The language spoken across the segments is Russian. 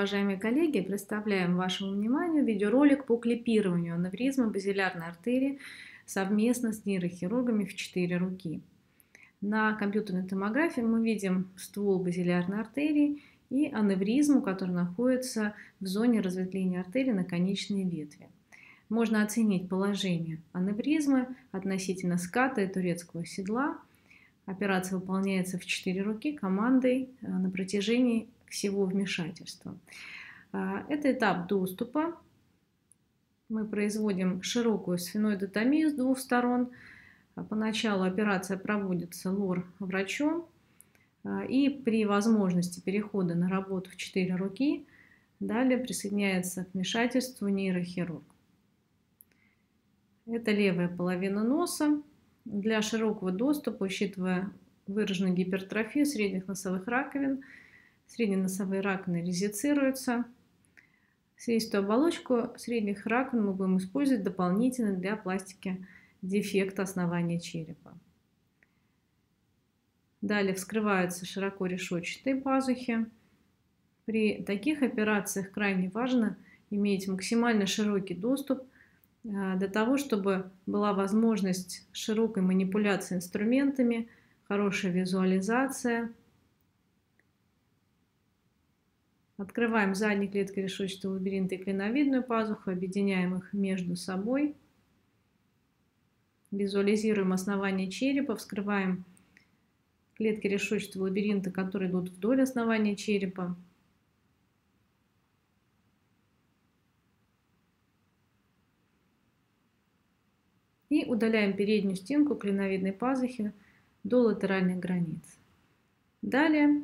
Уважаемые коллеги, представляем вашему вниманию видеоролик по клипированию аневризмы базилярной артерии совместно с нейрохирургами в 4 руки. На компьютерной томографии мы видим ствол базилярной артерии и аневризму, которая находится в зоне разветвления артерии на конечной ветви. Можно оценить положение аневризмы относительно ската и турецкого седла. Операция выполняется в 4 руки командой на протяжении всего вмешательства. Это этап доступа. Мы производим широкую сфеноидотомию с двух сторон. Поначалу операция проводится лор-врачом. И при возможности перехода на работу в 4 руки далее присоединяется к вмешательству нейрохирург. Это левая половина носа. Для широкого доступа, учитывая выраженную гипертрофию средних носовых раковин, средние носовые раковины резицируются. Слизистую оболочку средних раковин мы будем использовать дополнительно для пластики дефекта основания черепа. Далее вскрываются широко решетчатые пазухи. При таких операциях крайне важно иметь максимально широкий доступ для того, чтобы была возможность широкой манипуляции инструментами, хорошая визуализация. Открываем задние клетки решетчатого лабиринта и клиновидную пазуху, объединяем их между собой. Визуализируем основание черепа, вскрываем клетки решетчатого лабиринта, которые идут вдоль основания черепа. И удаляем переднюю стенку клиновидной пазухи до латеральных границ. Далее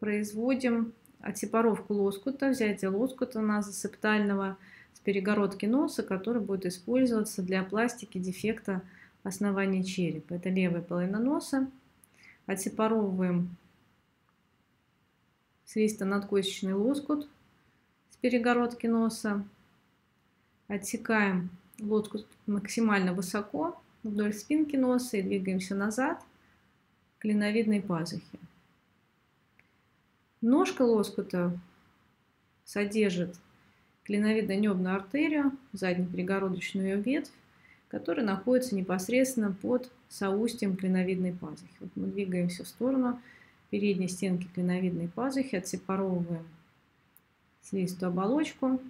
производим отсепаровку лоскута, взятие лоскута назосептального с перегородки носа, который будет использоваться для пластики дефекта основания черепа. Это левая половина носа. Отсепаровываем слизисто-надкосичный лоскут с перегородки носа. Отсекаем лоскут максимально высоко вдоль спинки носа и двигаемся назад к клиновидной пазухе. Ножка лоскута содержит клиновидно-небную артерию, заднюю перегородочную ветвь, которая находится непосредственно под соустьем клиновидной пазухи. Вот мы двигаемся в сторону передней стенки клиновидной пазухи, отсепаровываем слизистую оболочку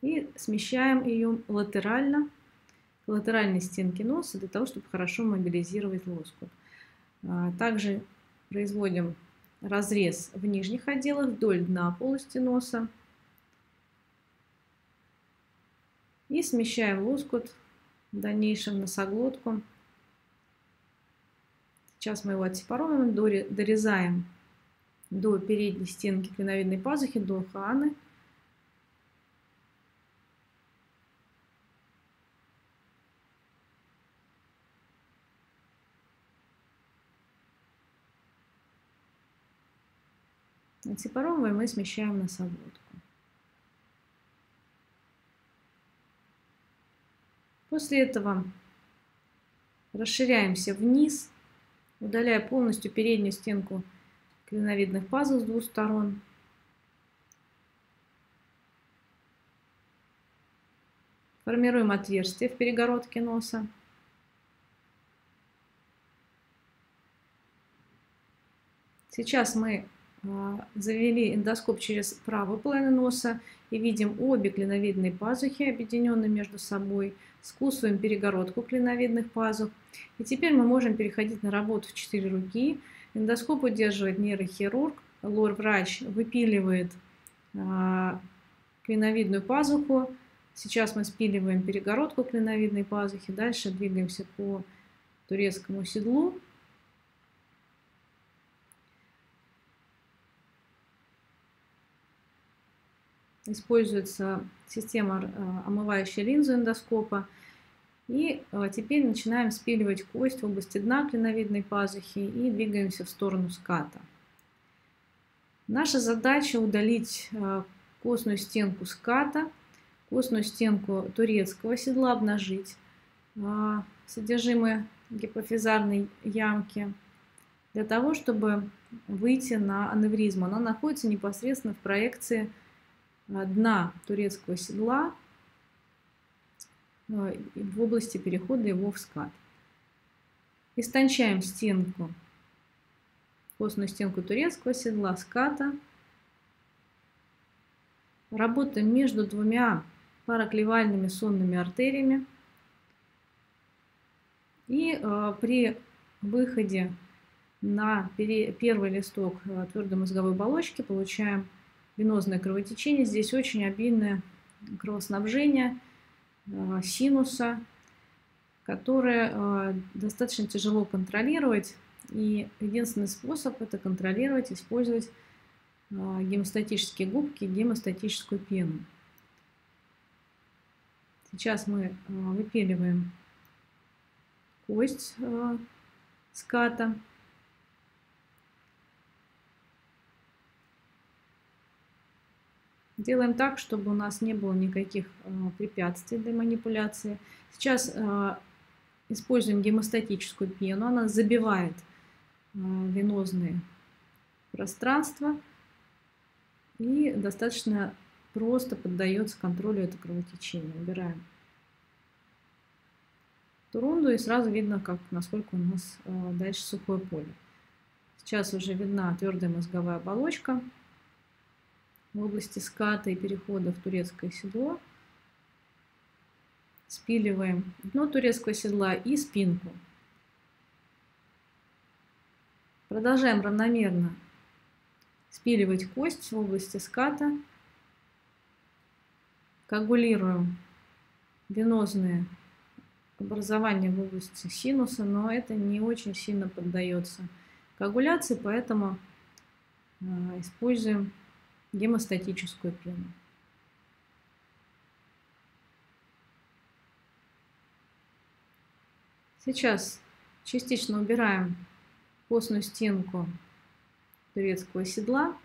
и смещаем ее латерально к латеральной стенке носа для того, чтобы хорошо мобилизировать лоскут. Также производим разрез в нижних отделах вдоль дна полости носа и смещаем лоскут в дальнейшем носоглотку. Сейчас мы его отсепаруем, дорезаем до передней стенки клиновидной пазухи, до хоаны. Отсепаровываем и смещаем носоглотку. После этого расширяемся вниз, удаляя полностью переднюю стенку клиновидных пазух с двух сторон. Формируем отверстие в перегородке носа. Сейчас мы завели эндоскоп через правую половину носа и видим обе клиновидные пазухи, объединенные между собой. Скусываем перегородку клиновидных пазух. И теперь мы можем переходить на работу в 4 руки. Эндоскоп удерживает нейрохирург. Лор-врач выпиливает клиновидную пазуху. Сейчас мы спиливаем перегородку клиновидной пазухи. Дальше двигаемся по турецкому седлу. Используется система, омывающая линзу эндоскопа. И теперь начинаем спиливать кость в области дна клиновидной пазухи и двигаемся в сторону ската. Наша задача удалить костную стенку ската, костную стенку турецкого седла, обнажить содержимое гипофизарной ямки. для того, чтобы выйти на аневризму. Она находится непосредственно в проекции дна турецкого седла в области перехода его в скат. Истончаем стенку, костную стенку турецкого седла, ската. Работаем между двумя параклиновидными сонными артериями. И при выходе на первый листок твердой мозговой оболочки получаем венозное кровотечение. Здесь очень обильное кровоснабжение синуса, которое достаточно тяжело контролировать. И единственный способ это контролировать, использовать гемостатические губки, гемостатическую пену. Сейчас мы выпиливаем кость ската. Делаем так, чтобы у нас не было никаких препятствий для манипуляции. Сейчас используем гемостатическую пену. Она забивает венозные пространства и достаточно просто поддается контролю это кровотечение. Убираем эту рунду, и сразу видно, насколько у нас дальше сухое поле. Сейчас уже видна твердая мозговая оболочка в области ската и перехода в турецкое седло. Спиливаем дно турецкого седла и спинку. Продолжаем равномерно спиливать кость в области ската. Коагулируем венозные образования в области синуса, но это не очень сильно поддается коагуляции, поэтому используем гемостатическую пену. Сейчас частично убираем костную стенку турецкого седла.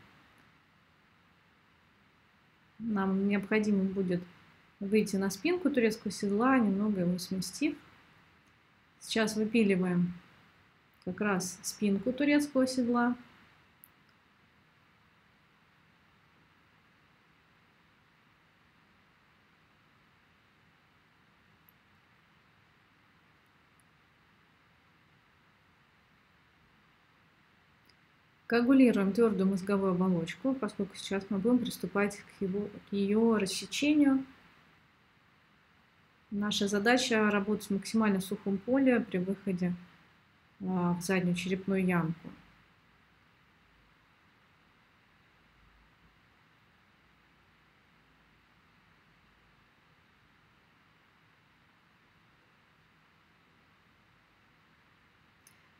Нам необходимо будет выйти на спинку турецкого седла, немного его сместив. Сейчас выпиливаем как раз спинку турецкого седла. Коагулируем твердую мозговую оболочку, поскольку сейчас мы будем приступать к ее рассечению. Наша задача работать в максимально сухом поле при выходе в заднюю черепную ямку.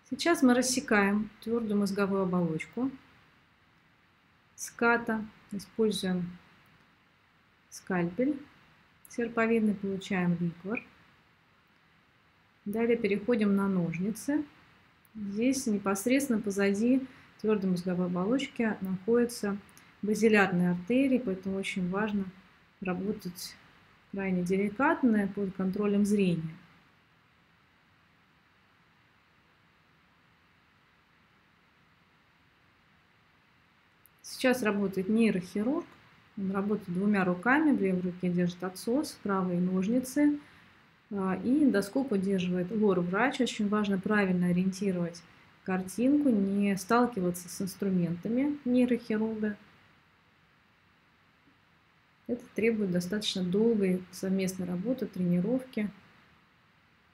Сейчас мы рассекаем твердую мозговую оболочку ската, используем скальпель серповидный, получаем виквор. Далее переходим на ножницы. Здесь непосредственно позади твердой мозговой оболочки находится базилярная артерия, поэтому очень важно работать крайне деликатно под контролем зрения. Сейчас работает нейрохирург, он работает двумя руками, в левой руке держит отсос, правые ножницы, и эндоскоп удерживает лор-врач. Очень важно правильно ориентировать картинку, не сталкиваться с инструментами нейрохирурга. Это требует достаточно долгой совместной работы, тренировки,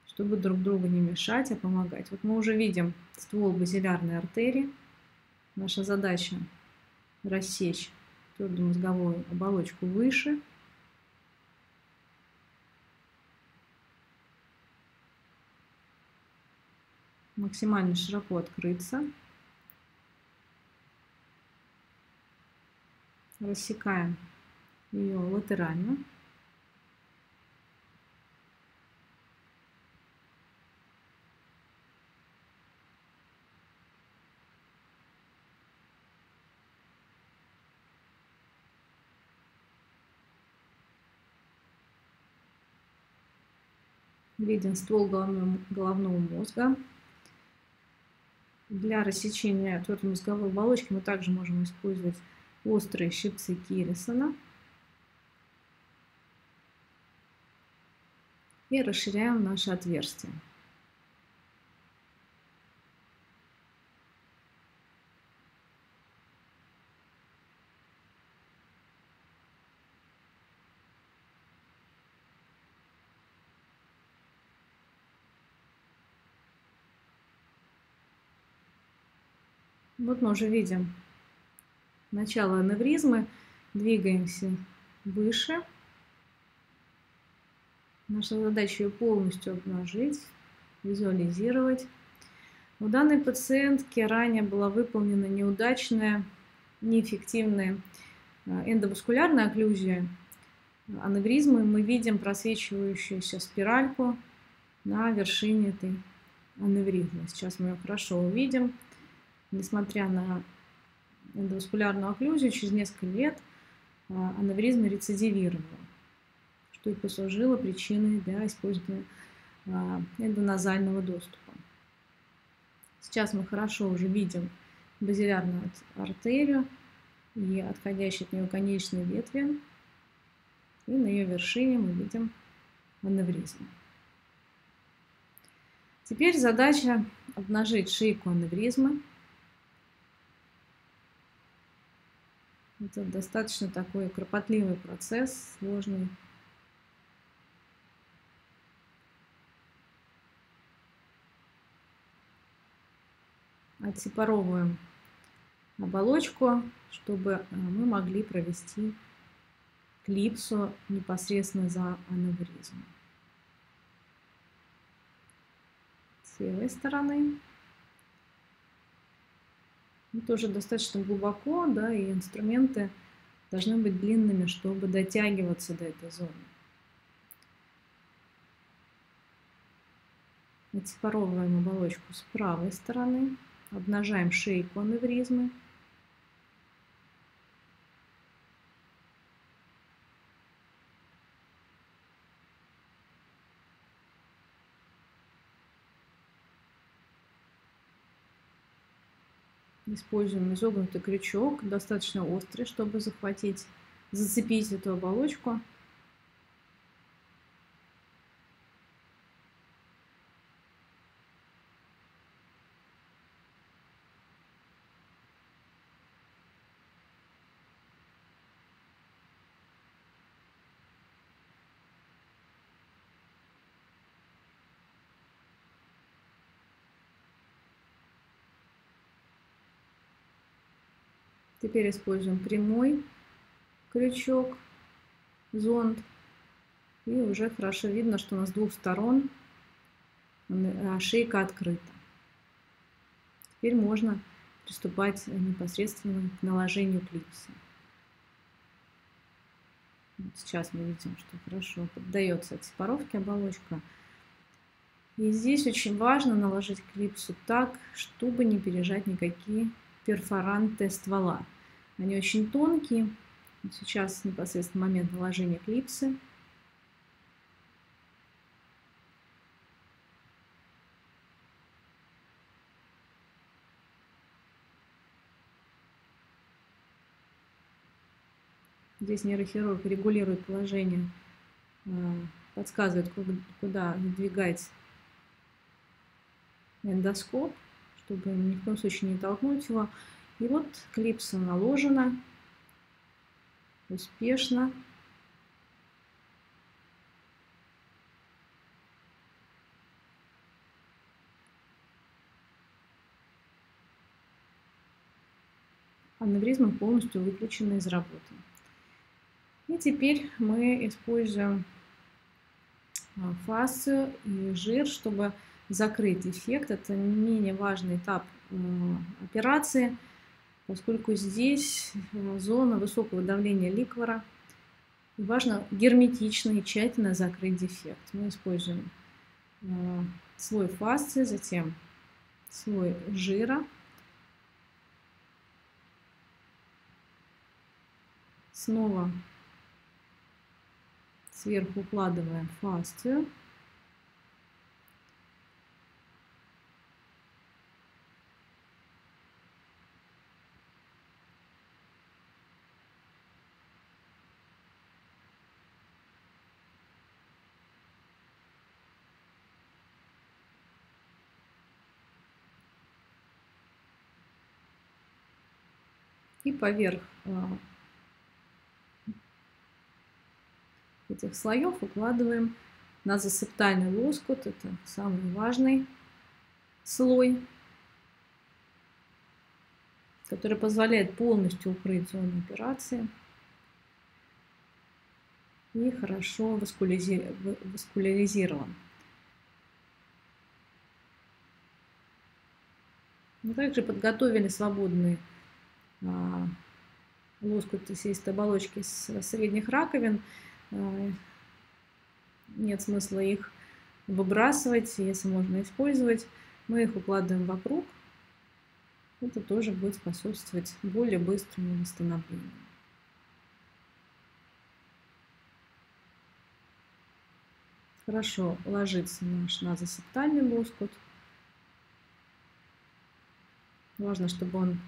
чтобы друг другу не мешать, а помогать. Вот мы уже видим ствол базилярной артерии, наша задача рассечь твердую мозговую оболочку выше. Максимально широко открыться. Рассекаем ее латерально. Виден ствол головного мозга. Для рассечения твердой мозговой оболочки мы также можем использовать острые щипцы Керрисона. И расширяем наше отверстие. Вот мы уже видим начало аневризмы, двигаемся выше. Наша задача ее полностью обнажить, визуализировать. У данной пациентки ранее была выполнена неудачная, неэффективная эндоваскулярная окклюзия аневризмы. Мы видим просвечивающуюся спиральку на вершине этой аневризмы. Сейчас мы ее хорошо увидим. Несмотря на эндоваскулярную окклюзию, через несколько лет аневризма рецидивировала, что и послужило причиной для использования эндоназального доступа. Сейчас мы хорошо уже видим базилярную артерию и отходящие от нее конечные ветви, и на ее вершине мы видим аневризму. Теперь задача обнажить шейку аневризмы. Это достаточно такой кропотливый процесс, сложный. Отсепаровываем оболочку, чтобы мы могли провести клипсу непосредственно за аневризмой. С левой стороны. Тоже достаточно глубоко, да, и инструменты должны быть длинными, чтобы дотягиваться до этой зоны. Отсепаровываем оболочку с правой стороны, обнажаем шейку аневризмы. Используем изогнутый крючок, достаточно острый, чтобы зацепить эту оболочку. Теперь используем прямой крючок, зонд. И уже хорошо видно, что у нас с двух сторон шейка открыта. Теперь можно приступать непосредственно к наложению клипсы. Сейчас мы видим, что хорошо поддается отсепаровке оболочка. И здесь очень важно наложить клипсу так, чтобы не пережать никакие перфоранты ствола. Они очень тонкие. Сейчас непосредственно момент наложения клипсы. Здесь нейрохирург регулирует положение, подсказывает, куда двигать эндоскоп, чтобы ни в коем случае не толкнуть его. И вот клипса наложена успешно. Аневризма полностью выключена из работы. И теперь мы используем фасцию и жир, чтобы закрыть эффект. Это не менее важный этап операции, поскольку здесь зона высокого давления ликвора. Важно герметично и тщательно закрыть дефект. Мы используем слой фасции, затем слой жира, снова сверху укладываем фасцию. И поверх этих слоев укладываем назосептальный лоскут, это самый важный слой, который позволяет полностью укрыть зону операции и хорошо васкуляризирован. Мы также подготовили свободные лоскуты сеистой оболочки с средних раковин. Нет смысла их выбрасывать, если можно использовать. Мы их укладываем вокруг. Это тоже будет способствовать более быстрому восстановлению. Хорошо ложится наш назосептальный лоскут. Важно, чтобы он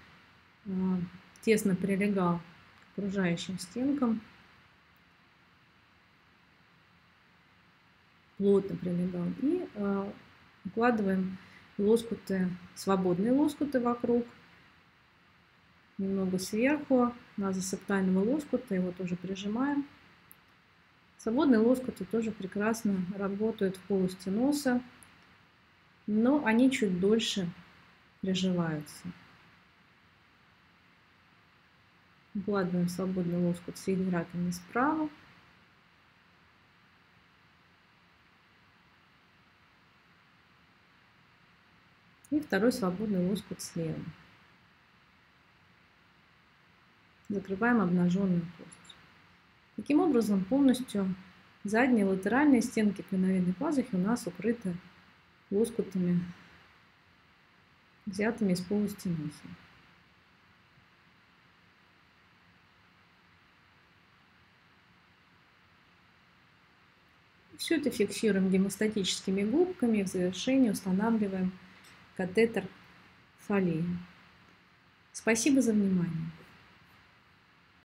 тесно прилегал к окружающим стенкам, плотно прилегал. И укладываем лоскуты, свободные лоскуты вокруг, немного сверху назосептального лоскута, его тоже прижимаем. Свободные лоскуты тоже прекрасно работают в полости носа, но они чуть дольше приживаются. Укладываем свободный лоскут средней раковины справа. И второй свободный лоскут слева. Закрываем обнаженную кость. Таким образом, полностью задние латеральные стенки клиновидной пазухи у нас укрыты лоскутами, взятыми из полости носа. Все это фиксируем гемостатическими губками и в завершении устанавливаем катетер Фолея. Спасибо за внимание.